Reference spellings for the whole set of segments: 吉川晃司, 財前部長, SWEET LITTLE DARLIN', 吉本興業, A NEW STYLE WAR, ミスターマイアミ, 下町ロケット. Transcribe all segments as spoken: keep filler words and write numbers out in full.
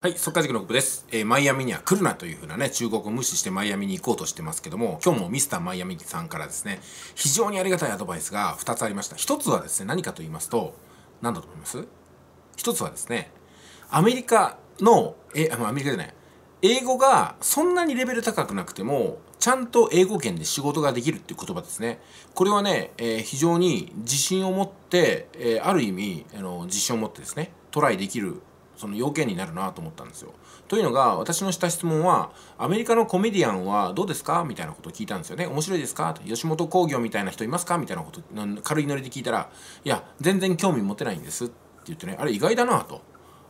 はい、サッカー塾のグップです。えー、マイアミには来るなというふうなね、忠告を無視してマイアミに行こうとしてますけども、今日もミスターマイアミさんからですね、非常にありがたいアドバイスがふたつありました。ひとつはですね、何かと言いますと、何だと思います ?ひと つはですね、アメリカの、え、アメリカじゃない、英語がそんなにレベル高くなくても、ちゃんと英語圏で仕事ができるっていう言葉ですね。これはね、えー、非常に自信を持って、えー、ある意味、あの、自信を持ってですね、トライできる。その要件になるなと思ったんですよ。というのが、私のした質問は、アメリカのコメディアンはどうですかみたいなことを聞いたんですよね。面白いですかと、吉本興業みたいな人いますかみたいなこと軽いノリで聞いたら、いや、全然興味持てないんですって言ってね、あれ意外だなと。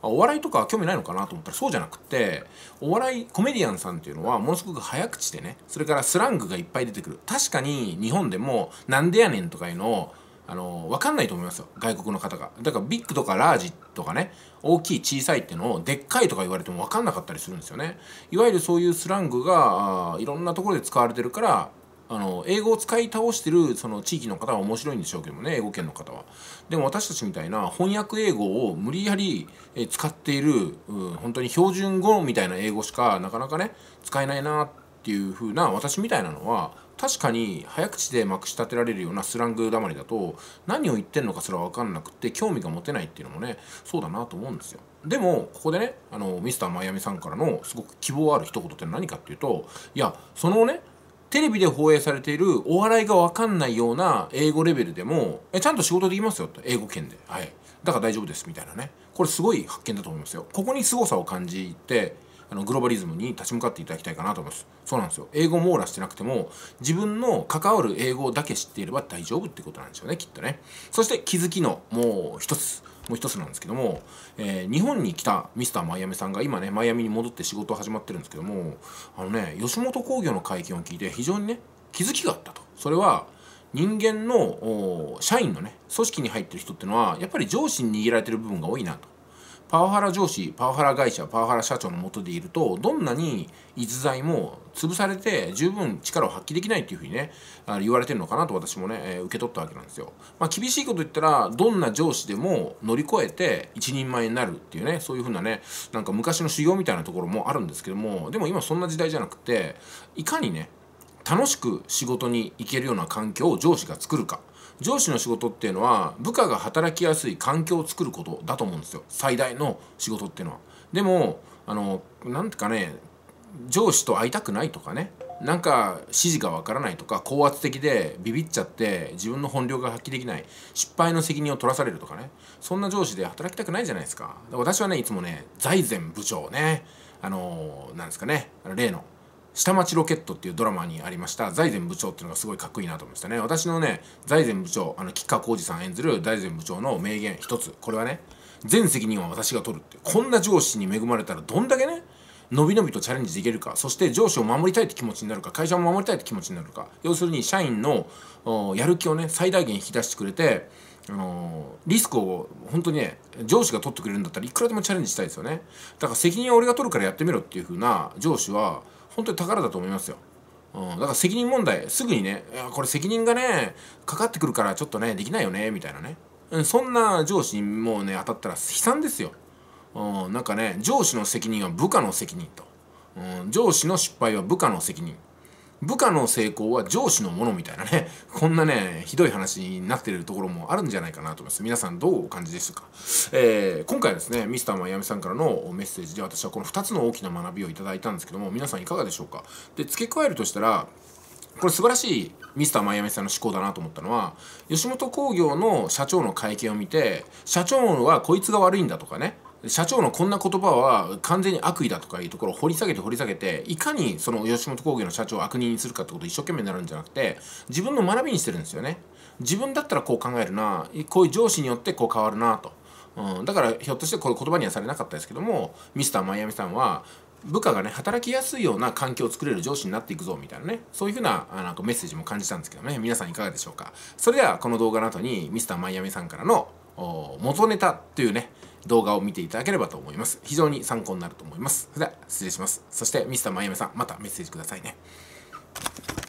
お笑いとか興味ないのかなと思ったらそうじゃなくて、お笑いコメディアンさんっていうのはものすごく早口でね、それからスラングがいっぱい出てくる。確かに日本でもなんでやねんとかいうのをあの、わかんないと思いますよ。外国の方が。だからビッグとかラージとかね、大きい小さいっていうのをでっかいとか言われてもわかんなかったりするんですよね。いわゆるそういうスラングがいろんなところで使われてるから、あの、英語を使い倒してるその地域の方は面白いんでしょうけどもね、英語圏の方は。でも私たちみたいな翻訳英語を無理やり使っている、うん、本当に標準語みたいな英語しかなかなかね、使えないなっていう風な私みたいなのは、確かに早口でまくし立てられるようなスラングだまりだと何を言ってんのかすら分かんなくて興味が持てないっていうのもね、そうだなと思うんですよ。でもここでね、あのミスターマイアミさんからのすごく希望ある一言って何かっていうと、いや、そのねテレビで放映されているお笑いが分かんないような英語レベルでもえちゃんと仕事できますよと、英語圏で、はい、だから大丈夫ですみたいなね、これすごい発見だと思いますよ。ここに凄さを感じてあのグローバリズムに立ち向かっていただきたいかなと思います。そうなんですよ。英語網羅してなくても自分の関わる英語だけ知っていれば大丈夫ってことなんでしょうね、きっとね。そして気づきのもう一つ、もう一つなんですけども、えー、日本に来たミスターマイアミさんが今ねマイアミに戻って仕事を始まってるんですけども、あのね吉本興業の会見を聞いて非常にね気づきがあったと。それは人間の社員のね組織に入ってる人ってのはやっぱり上司に握られてる部分が多いなと。パワハラ上司、パワハラ会社、パワハラ社長の下でいると、どんなに逸材も潰されて十分力を発揮できないっていうふうにね、言われてるのかなと私もね、えー、受け取ったわけなんですよ。まあ、厳しいこと言ったら、どんな上司でも乗り越えて一人前になるっていうね、そういうふうなね、なんか昔の修行みたいなところもあるんですけども、でも今そんな時代じゃなくて、いかにね、楽しく仕事に行けるような環境を上司が作るか。上司の仕事っていうのは部下が働きやすい環境を作ることだと思うんですよ、最大の仕事っていうのは。でもあのなんていうかね、上司と会いたくないとかね、なんか指示がわからないとか高圧的でビビっちゃって自分の本領が発揮できない、失敗の責任を取らされるとかね、そんな上司で働きたくないじゃないですか。私はねいつもね財前部長ね、あのなんですかね、例の下町ロケットっていうドラマにありました財前部長っていうのがすごいかっこいいなと思いましたね。私のね財前部長、あの吉川晃司さん演ずる財前部長の名言ひとつ、これはね全責任は私が取るって、こんな上司に恵まれたらどんだけねのびのびとチャレンジできるか、そして上司を守りたいって気持ちになるか、会社を守りたいって気持ちになるか、要するに社員のやる気をね最大限引き出してくれて、あのー、リスクを本当にね上司が取ってくれるんだったらいくらでもチャレンジしたいですよね。だから責任は俺が取るからやってみろっていう風な上司は本当に宝だと思いますよ。うん、だから責任問題すぐにね、いやこれ責任がねかかってくるからちょっとねできないよねみたいなね、うん、そんな上司にもうね当たったら悲惨ですよ。うん、なんかね上司の責任は部下の責任と、うん、上司の失敗は部下の責任、部下の成功は上司のものみたいなね、こんなねひどい話になってるところもあるんじゃないかなと思います。皆さんどうお感じでしたか？えー、今回はですねミスターマイアミさんからのメッセージで私はこのふたつの大きな学びをいただいたんですけども、皆さんいかがでしょうか？で付け加えるとしたら、これ素晴らしいミスターマイアミさんの思考だなと思ったのは、吉本興業の社長の会見を見て、社長はこいつが悪いんだとかね、社長のこんな言葉は完全に悪意だとかいうところを掘り下げて掘り下げて、いかにその吉本興業の社長を悪人にするかってことを一生懸命になるんじゃなくて、自分の学びにしてるんですよね。自分だったらこう考えるな、こういう上司によってこう変わるなと、うん、だからひょっとしてこれ言葉にはされなかったですけども、ミスターマイアミさんは部下がね働きやすいような環境を作れる上司になっていくぞみたいなね、そういうふうななんかメッセージも感じたんですけどね、皆さんいかがでしょうか？それではこの動画の後にミスターマイアミさんからの元ネタっていうね動画を見ていただければと思います。非常に参考になると思います。それでは失礼します。そしてミスターマイアミさん、またメッセージくださいね。